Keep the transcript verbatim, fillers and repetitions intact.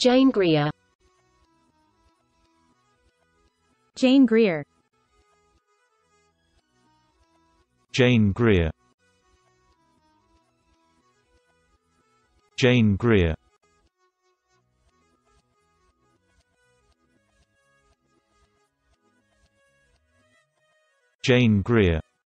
Jane Greer. Jane Greer. Jane Greer. Jane Greer. Jane Greer.